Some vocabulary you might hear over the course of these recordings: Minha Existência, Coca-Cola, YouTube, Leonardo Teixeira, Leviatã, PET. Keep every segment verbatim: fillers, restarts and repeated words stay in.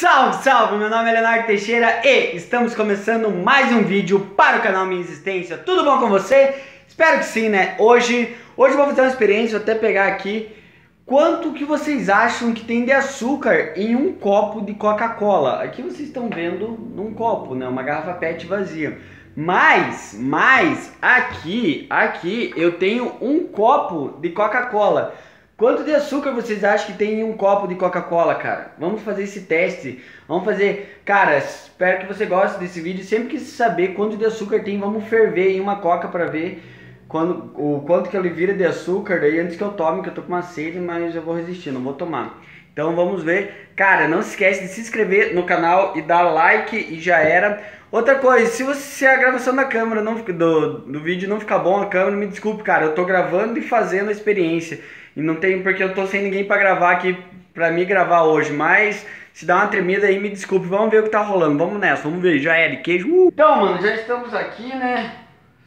Salve, salve! Meu nome é Leonardo Teixeira e estamos começando mais um vídeo para o canal Minha Existência. Tudo bom com você? Espero que sim, né? Hoje, hoje eu vou fazer uma experiência, vou até pegar aqui quanto que vocês acham que tem de açúcar em um copo de Coca-Cola. Aqui vocês estão vendo num copo, né? Uma garrafa P E T vazia. Mas, mas, aqui, aqui eu tenho um copo de Coca-Cola. Quanto de açúcar vocês acham que tem em um copo de Coca-Cola, cara? Vamos fazer esse teste. Vamos fazer... Cara, espero que você goste desse vídeo. Sempre quis saber quanto de açúcar tem. Vamos ferver em uma coca pra ver quando, o quanto que ele vira de açúcar. Daí antes que eu tome, que eu tô com uma sede, mas eu vou resistir, não vou tomar. Então vamos ver. Cara, não se esquece de se inscrever no canal e dar like e já era. Outra coisa, se, você, se a gravação da câmera, não, do, do vídeo não ficar bom a câmera, me desculpe, cara. Eu tô gravando e fazendo a experiência. E não tem porque eu tô sem ninguém pra gravar aqui, pra me gravar hoje. Mas se dá uma tremida aí, me desculpe. Vamos ver o que tá rolando. Vamos nessa, vamos ver. Já era, queijo. Uh. Então, mano, já estamos aqui, né?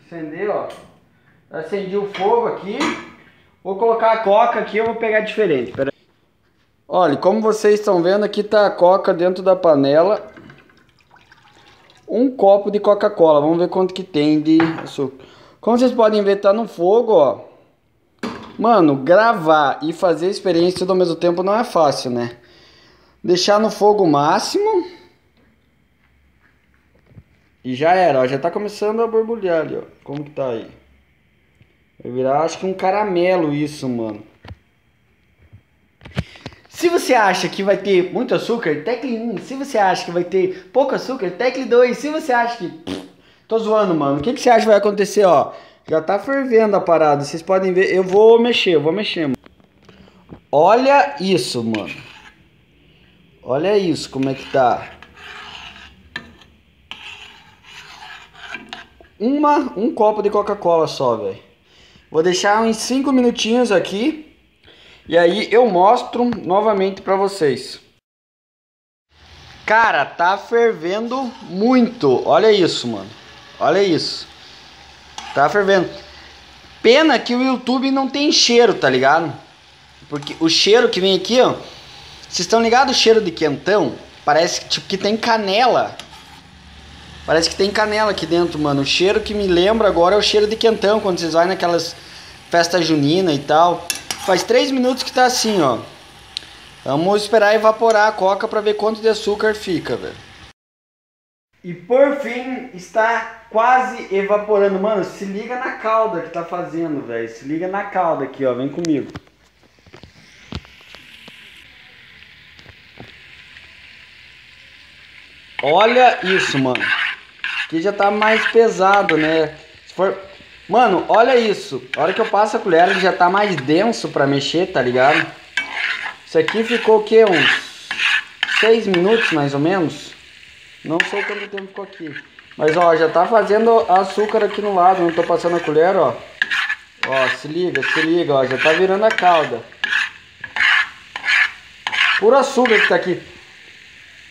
Acendeu, ó. Acendi o fogo aqui. Vou colocar a coca aqui, eu vou pegar diferente. Pera aí. Olha, como vocês estão vendo, aqui tá a coca dentro da panela. Um copo de Coca-Cola. Vamos ver quanto que tem de açúcar. Como vocês podem ver, tá no fogo, ó. Mano, gravar e fazer a experiência tudo ao mesmo tempo não é fácil, né? Deixar no fogo máximo. E já era, ó. Já tá começando a borbulhar ali, ó. Como que tá aí? Vai virar, acho que um caramelo isso, mano. Se você acha que vai ter muito açúcar, tecle um. Se você acha que vai ter pouco açúcar, tecle dois. Se você acha que... Pff, tô zoando, mano. O que, que você acha que vai acontecer, ó? Já tá fervendo a parada, vocês podem ver. Eu vou mexer, eu vou mexer, mano. Olha isso, mano. Olha isso, como é que tá. Uma, um copo de Coca-Cola só, velho. Vou deixar uns cinco minutinhos aqui. E aí eu mostro novamente pra vocês. Cara, tá fervendo muito. Olha isso, mano. Olha isso. Tá fervendo. Pena que o YouTube não tem cheiro, tá ligado? Porque o cheiro que vem aqui, ó. Vocês estão ligados o cheiro de quentão? Parece que, tipo, que tem canela. Parece que tem canela aqui dentro, mano. O cheiro que me lembra agora é o cheiro de quentão. Quando vocês vão naquelas festas juninas e tal. Faz três minutos que tá assim, ó. Vamos esperar evaporar a coca pra ver quanto de açúcar fica, velho. E por fim, está quase evaporando. Mano, se liga na calda que tá fazendo, velho. Se liga na calda aqui, ó. Vem comigo. Olha isso, mano. Aqui já tá mais pesado, né? Se for... Mano, olha isso. A hora que eu passo a colher, ele já tá mais denso pra mexer, tá ligado? Isso aqui ficou o quê? Uns seis minutos, mais ou menos? Não sei quanto tempo ficou aqui. Mas ó, já tá fazendo açúcar aqui no lado. Não tô passando a colher, ó. Ó, se liga, se liga, ó. Já tá virando a calda. Puro açúcar que tá aqui.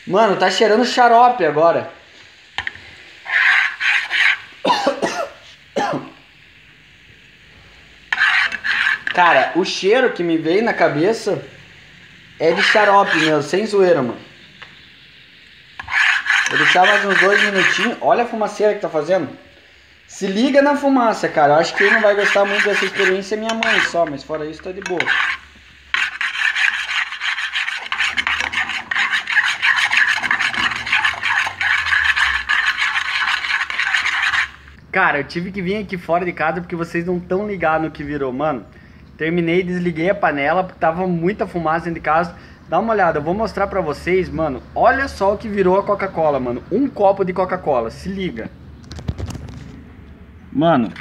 Mano, tá cheirando xarope agora. Cara, o cheiro que me veio na cabeça é de xarope mesmo, sem zoeira, mano. Vou deixar mais uns dois minutinhos. Olha a fumaceira que tá fazendo. Se liga na fumaça, cara. Eu acho que quem não vai gostar muito dessa experiência é minha mãe só. Mas fora isso, tá de boa. Cara, eu tive que vir aqui fora de casa porque vocês não estão ligados no que virou, mano. Terminei, desliguei a panela porque tava muita fumaça dentro de casa. Dá uma olhada, eu vou mostrar pra vocês, mano. Olha só o que virou a Coca-Cola, mano. Um copo de Coca-Cola, se liga. Mano,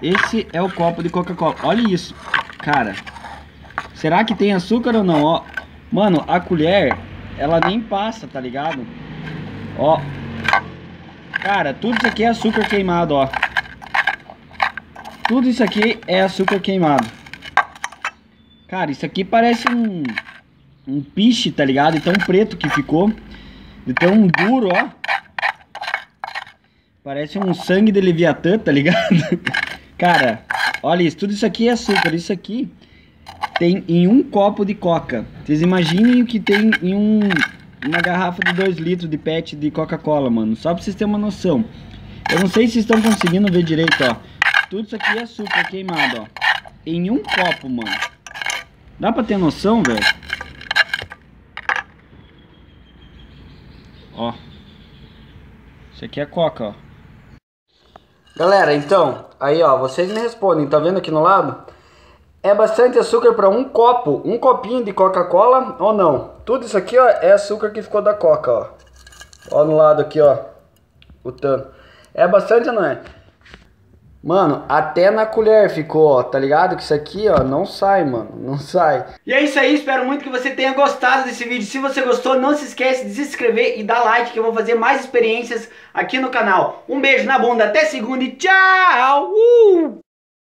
esse é o copo de Coca-Cola. Olha isso, cara. Será que tem açúcar ou não? Ó, mano, a colher, ela nem passa, tá ligado? Ó. Cara, tudo isso aqui é açúcar queimado, ó. Tudo isso aqui é açúcar queimado. Cara, isso aqui parece um... Um piche, tá ligado? E tão preto que ficou. E tão duro, ó. Parece um sangue de Leviatã, tá ligado? Cara, olha isso. Tudo isso aqui é açúcar. Isso aqui tem em um copo de coca. Vocês imaginem o que tem em um, uma garrafa de dois litros de P E T de Coca-Cola, mano. Só pra vocês terem uma noção. Eu não sei se vocês estão conseguindo ver direito, ó. Tudo isso aqui é açúcar queimado, ó. Em um copo, mano. Dá pra ter noção, velho? Ó. Isso aqui é Coca, ó. Galera, então, aí ó, vocês me respondem, tá vendo aqui no lado? É bastante açúcar para um copo, um copinho de Coca-Cola ou não? Tudo isso aqui, ó, é açúcar que ficou da Coca, ó. Ó no lado aqui, ó, o tanto. É bastante ou não é? Mano, até na colher ficou, ó, tá ligado? Que isso aqui, ó, não sai, mano, não sai. E é isso aí, espero muito que você tenha gostado desse vídeo. Se você gostou, não se esquece de se inscrever e dar like, que eu vou fazer mais experiências aqui no canal. Um beijo na bunda, até segunda e tchau! Uh!